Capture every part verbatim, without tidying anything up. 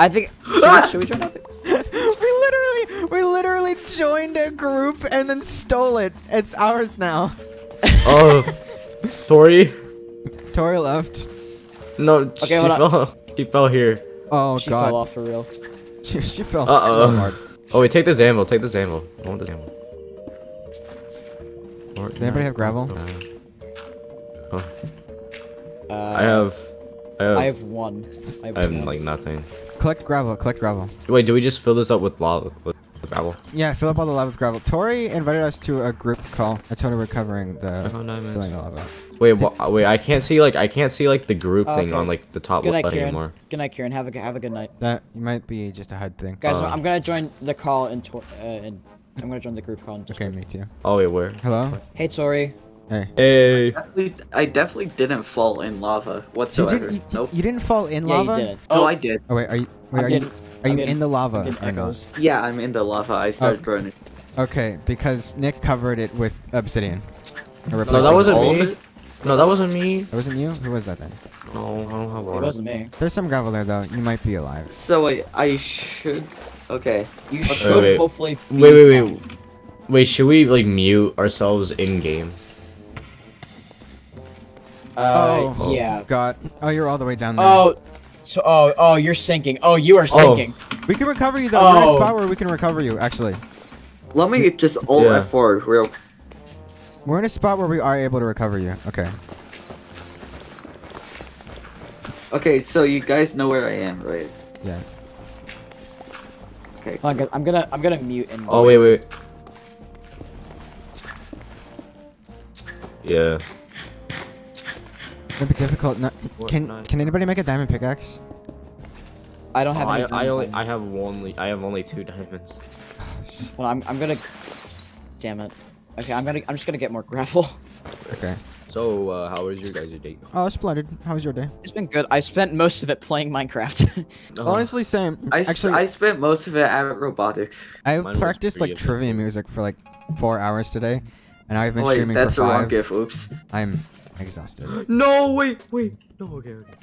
I think. Should, should we join up? we literally, we literally joined a group and then stole it. It's ours now. Oh, Tori. Tori left. No, okay, she hold fell. On. She fell here. Oh she god. She fell off for real. she, she fell. Uh oh. So hard. Oh wait, take this anvil. Take this anvil. I want this anvil. Or, Does anybody no. have gravel? Uh, huh. uh, I have. I have, I have one. I have, I have one. Like nothing. Collect gravel, collect gravel. Wait, do we just fill this up with lava, with, with gravel? Yeah, fill up all the lava with gravel. Tori invited us to a group call. I told her we're covering the oh, no, filling the lava. Wait, well, wait, I can't see like I can't see like the group oh, okay. thing on like the top left anymore. Good night, Kieran. Have a have a good night. That might be just a H U D thing. Guys, uh, I'm gonna join the call and uh, in, I'm gonna join the group call. And okay, me too. Oh wait, where? Hello. Hey, Tori. Hey. Hey. I definitely, I definitely didn't fall in lava whatsoever. You, did, you, nope. you didn't fall in lava? Yeah, you did. Oh, no, I did. Oh, wait, are you, wait, are you, are you in the lava? Or not? Yeah, I'm in the lava. I started okay. burning. Okay, because Nick covered it with obsidian. No, that wasn't me. No, that wasn't me. That wasn't you? Who was that then? Oh, I don't have water. It wasn't me. There's some gravel there, though. You might be alive. So, I, I should... Okay. You should wait, hopefully... Wait, wait, wait. Fine. Wait, should we, like, mute ourselves in-game? Uh, oh yeah. God. Oh, you're all the way down there. Oh, so oh oh you're sinking. Oh, you are sinking. Oh. We can recover you though. Oh. We're in a spot where we can recover you actually. Let me just ult yeah. forward real. We're in a spot where we are able to recover you. Okay. Okay, so you guys know where I am, right? Yeah. Okay. Hold on, guys. I'm gonna I'm gonna mute and. Oh wait wait. Yeah. It'd be difficult. No, can can anybody make a diamond pickaxe? I don't have oh, any diamonds. I, I only on. I have only I have only two diamonds. Well, I'm I'm gonna. Damn it. Okay, I'm gonna I'm just gonna get more gravel. Okay. So uh, how was your guys' day? Oh, it's splendid. How was your day? It's been good. I spent most of it playing Minecraft. no. Honestly, same. I actually I spent most of it at robotics. I Mine practiced like trivia music for like four hours today, and I've been oh, wait, streaming for five. That's a wrong gif. Oops. I'm. Exhausted. No, wait, wait. No, okay, okay.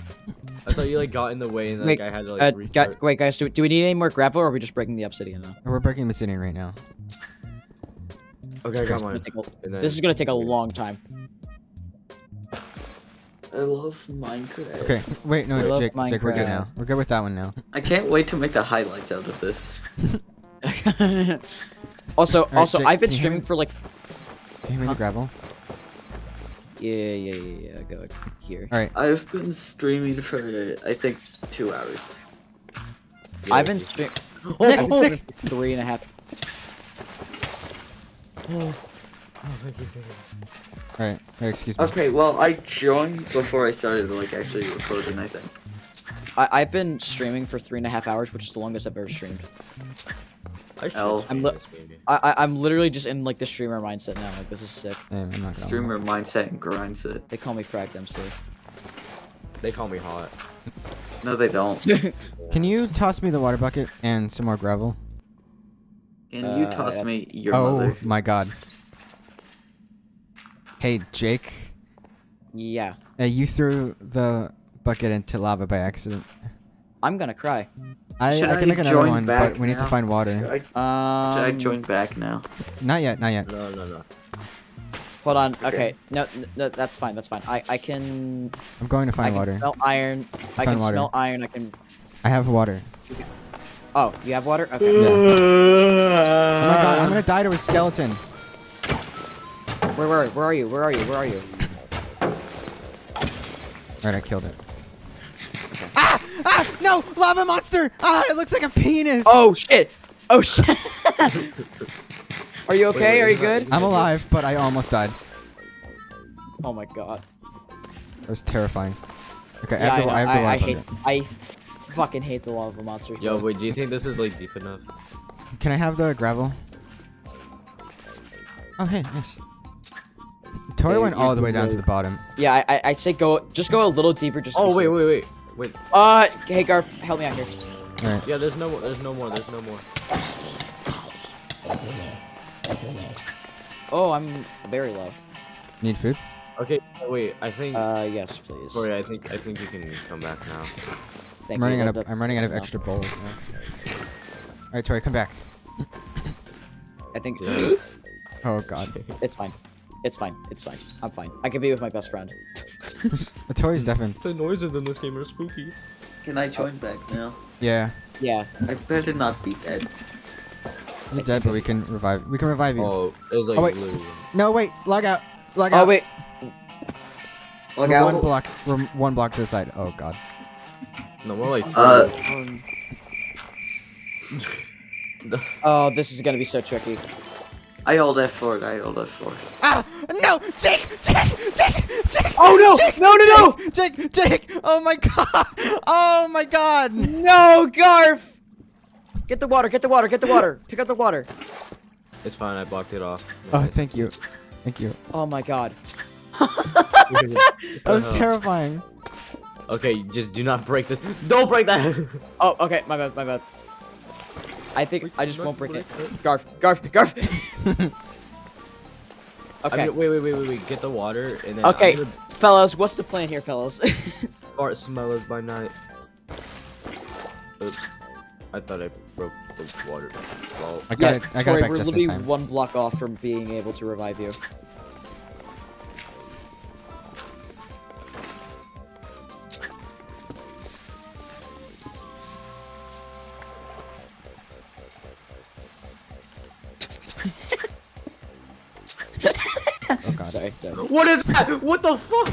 I thought you like got in the way and like wait, I had to like uh, restart. Wait, guys, do, do we need any more gravel or are we just breaking the obsidian now? We're breaking the obsidian right now. Okay, I got mine. This is gonna take a long time. I love Minecraft. Okay, wait, no, wait, Jake, Minecraft. Jake, we're good now. We're good with that one now. I can't wait to make the highlights out of this. also, right, also, Jake, I've been streaming for like. Can you make huh? the gravel? Yeah, yeah, yeah, yeah, go here. Alright. I've been streaming for, I think, two hours. Yeah, I've been streaming oh, three and a half. Oh, thank you, thank you. Alright, hey, excuse me. Okay, well, I joined before I started, like, actually recording, I think. I I've been streaming for three and a half hours, which is the longest I've ever streamed. I I'm li I I'm literally just in like the streamer mindset now. Like this is sick. Damn, I'm not streamer lie. mindset and grind set. They call me fragged M C. They call me hot. No, they don't. Can you toss me the water bucket and some more gravel? Can uh, you toss yeah. me your oh, mother? Oh my god. Hey Jake. Yeah. Uh, you threw the bucket into lava by accident. I'm gonna cry. I, I can make another one, but we need to find water. Should I, um, should I join back now? Not yet, not yet. No, no, no. Hold on. Okay. okay. No, no, that's fine. That's fine. I, I can. I'm going to find water. I can water. smell iron. I, I can water. smell iron. I can. I have water. Oh, you have water? Okay. Yeah. Oh my god! I'm gonna die to a skeleton. Where were? Where are you? Where are you? Where are you? All right, I killed it. Ah! Ah! No! Lava monster! Ah! It looks like a penis! Oh shit! Oh shit! Are you okay? Wait, wait, Are you good? I'm alive, but I almost died. Oh my god. That was terrifying. Okay, yeah, I, have to, I, I have to I, I hate- I fucking hate the lava monster. Yo, wait, do you think this is like deep enough? Can I have the gravel? Oh hey, nice. Tori hey, went all the way down good. to the bottom. Yeah, I, I I say go- just go a little deeper just- Oh wait, wait, wait. Wait. Uh, hey Garf, help me out here. Alright. Yeah, there's no more, there's no more, there's no more. Oh, I'm very low. Need food? Okay, wait, I think... Uh, yes, please. Sorry, I think, I think you can come back now. I'm running out of, I'm running out of extra bowls. Yeah. All right, Tori, come back. I think. Oh God. It's fine. It's fine. It's fine. I'm fine. I can be with my best friend. Tori's deafened. The noises in this game are spooky. Can I join oh. back now? Yeah. Yeah. I better not be dead. I'm dead, but we can revive. We can revive you. Oh, it was like oh, wait. Literally. No, wait. Log out. Log out. Oh wait. Log out. One block. We're one block to the side. Oh God. No, more like two. Uh, um... oh, this is gonna be so tricky. I hold F four. I hold F four. Ah! No! Jake! Jake! Jake! Jake! Oh no! Jake, no! No! No! Jake! Jake! Oh my God! Oh my God! No, Garf! Get the water, get the water, get the water. Pick up the water. It's fine, I blocked it off. No, oh, nice. Thank you. Thank you. Oh my God. That was terrifying. Okay, just do not break this. Don't break that! Oh, okay, my bad, my bad. I think I just won't break it. Garf, Garf, Garf! Okay. I mean, wait, wait, wait, wait, wait. Get the water and then. Okay, gonna... fellas, what's the plan here, fellas? Fart smellers by night. Oops. I thought I broke the water. Well, I got yes, it. I got Tori, it back we're just literally in time. One block off from being able to revive you. Oh God! Sorry, sorry. What is that? What the fuck?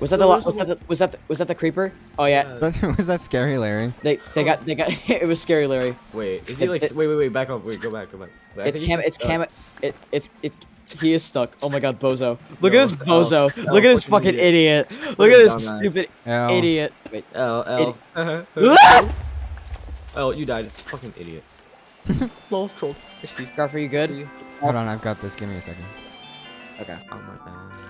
Was that the was that the, was that the, was that the creeper? Oh yeah. Was that Scary Larry? They they got they got it was Scary Larry. Wait, is he it, like it, wait wait wait back up wait go back go back. I it's cam it's cam it it's it's he is stuck. Oh my God, bozo! Look no, at this bozo! L, Look L, at this fucking idiot! idiot. Look at this stupid L. idiot! Wait, L L. L. L. Oh, you died, fucking idiot. Lol, troll. Garf, are you good? Hold on, I've got this. Give me a second. Okay. Oh my God.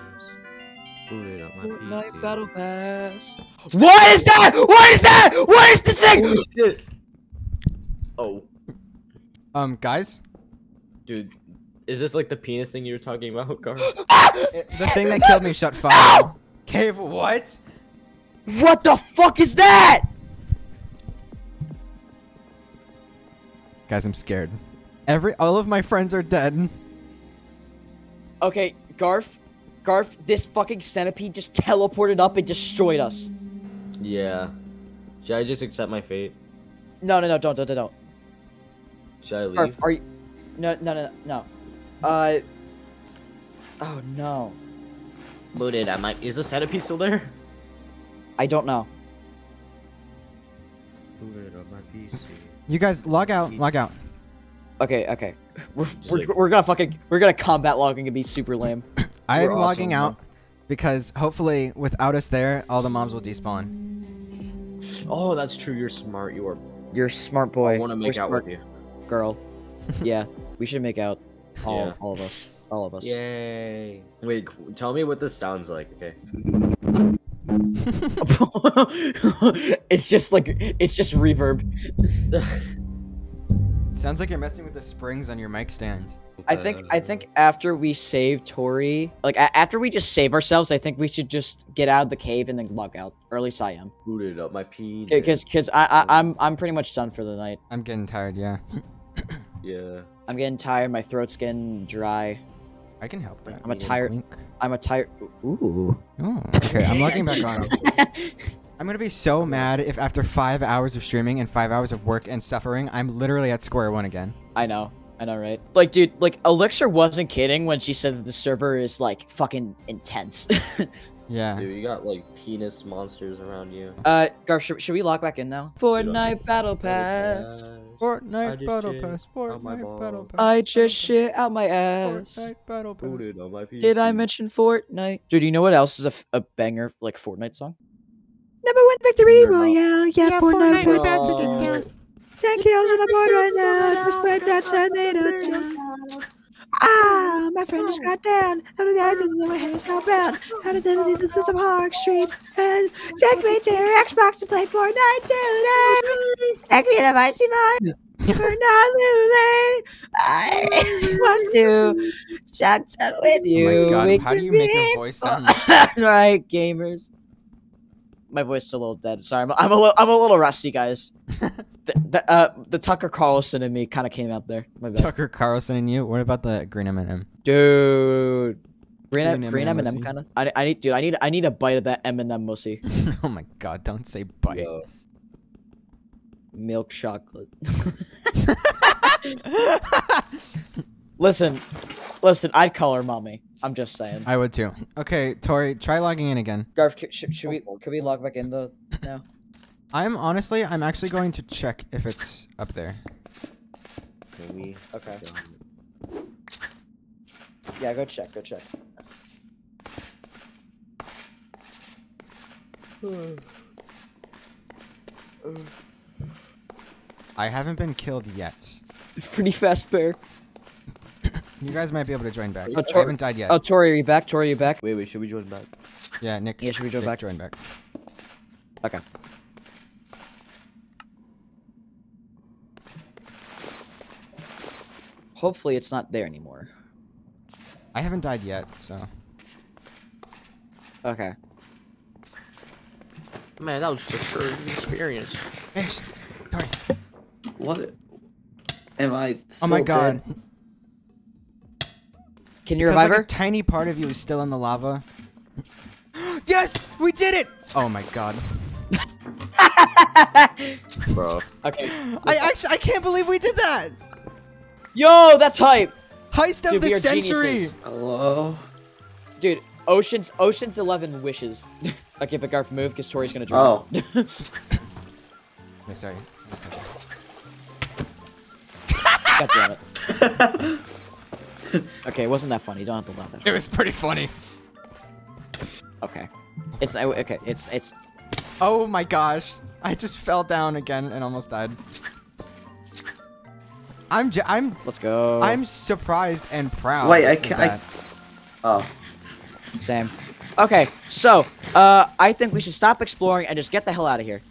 Fortnite battle pass. What is that? What is that? What is this thing? Holy shit. Oh. Um, guys? Dude, is this like the penis thing you were talking about, Garth? The thing that killed me shut fire. Ow! Cave, what? What the fuck is that? Guys, I'm scared. Every- all of my friends are dead. Okay, Garth. Garf, this fucking centipede just teleported up and destroyed us. Yeah. Should I just accept my fate? No, no, no, don't, don't, don't. Should I leave? Garf, are you... No, no, no, no. Uh... Oh, no. Booted, I might... Is the centipede still there? I don't know. Booted on my P C. You guys, log out, log out. Okay, okay. We're, we're, like... we're gonna fucking... We're gonna combat logging and be super lame. I am awesome, logging out man. because hopefully without us there, all the mobs will despawn. Oh, that's true. You're smart. You are. You're a smart boy. I want to make We're out with you, girl. Yeah, we should make out. All, yeah. all of us. All of us. Yay! Wait, tell me what this sounds like. Okay. It's just like it's just reverb. Sounds like you're messing with the springs on your mic stand. I think I think after we save Tori, like after we just save ourselves, I think we should just get out of the cave and then log out. Or at least I am. Booted up my pee. Because because I, I I'm I'm pretty much done for the night. I'm getting tired. Yeah. Yeah. I'm getting tired. My throat's getting dry. I can help that. I'm a tired. I'm a tired. Ooh. Oh, okay. I'm logging back on. I'm gonna be so mad if after five hours of streaming and five hours of work and suffering, I'm literally at square one again. I know. I know, right? Like, dude, like, Elixir wasn't kidding when she said that the server is, like, fucking intense. Yeah. Dude, you got, like, penis monsters around you. Uh, Garf, should, should we log back in now? Fortnite Battle Pass. Fortnite Battle Pass. Fortnite Battle Pass. I just shit out my ass. Fortnite Battle Pass. Did I mention Fortnite? Dude, you know what else is a, f a banger, like, Fortnite song? Number one victory royale. Yeah, Fortnite. We're back to get down. ten kills on the board right now. Just played that tornado down. Ah, my friend just got down. How did I think my head is now bound? How did I think this is some Hark Street? And take me to your Xbox to play Fortnite today. Take me to my C-Mod. We're not losing. I want to chuck chuck with you. Oh my God, how do you make your voice sound like that? Right, gamers. my voice is a little dead. Sorry, I'm, I'm a little, I'm a little rusty, guys. the, the, uh, the Tucker Carlson and me kind of came out there. My bad. Tucker Carlson and you? What about the green M and M? Dude, green, green M and M kind of. I, I need, dude, I need, I need a bite of that M and M mussy. Oh my god, don't say bite. Yo. Milk chocolate. Listen, listen, I'd call her mommy. I'm just saying. I would too. Okay, Tori, try logging in again. Garf, should, should we, could we log back in though now? I'm honestly, I'm actually going to check if it's up there. Can we? Okay. Yeah, go check, go check. I haven't been killed yet. Pretty fast, bear. You guys might be able to join back. Oh, I haven't died yet. Oh, Tori, are you back? Tori, are you back? Wait, wait, should we join back? Yeah, Nick. Yeah, should we join Nick back? Join back. Okay. Hopefully it's not there anymore. I haven't died yet, so. Okay. Man, that was just an experience. Yes. Tori. What? Am I still Oh my god. Dead? Can you revive her? Like a tiny part of you is still in the lava. Yes! We did it! Oh my god. Bro. Okay. I actually- I can't believe we did that! Yo, that's hype! Heist of Dude, the century! Geniuses. Hello? Dude, Ocean's- Ocean's eleven wishes. Okay, but Garf, move, because Tori's gonna drop. Oh. No, sorry. God damn it. Okay, it wasn't that funny. Don't have to laugh at it. It was pretty funny. Okay, it's okay. It's it's. Oh my gosh! I just fell down again and almost died. I'm j I'm. Let's go. I'm surprised and proud. Wait, I can't. Oh. Same. Okay, so uh, I think we should stop exploring and just get the hell out of here.